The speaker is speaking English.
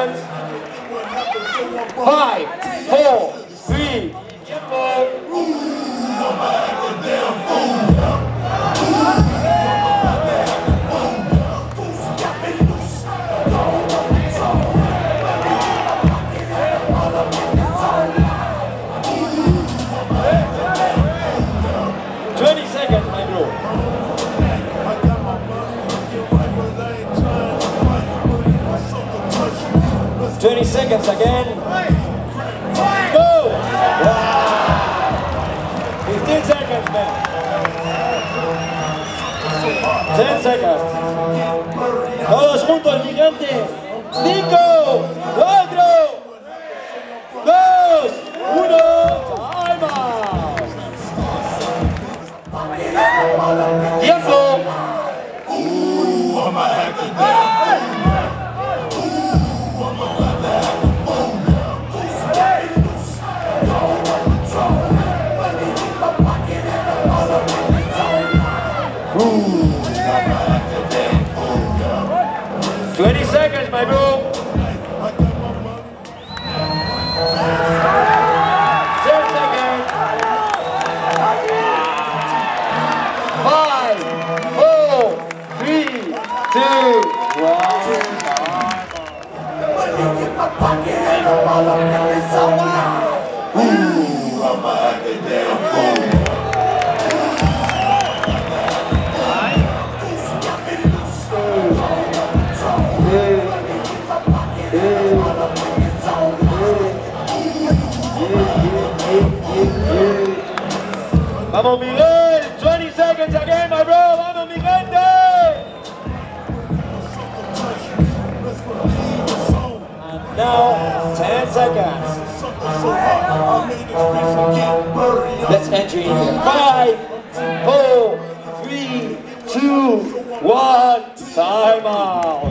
Seven, 5, 4, 3, seconds again. Go! Wow. 15 seconds, man. 10 seconds. Todos juntos, el gigante. 5, 4, 2, 1. Time out. Tiempo. My bro. 10 seconds. 5, 4, 3, 2, 1. Vamos Miguel, 20 seconds again, my bro. Vamos mi gente. And now, 10 seconds. Let's enter in here. 5, 4, 3, 2, 1. Time out.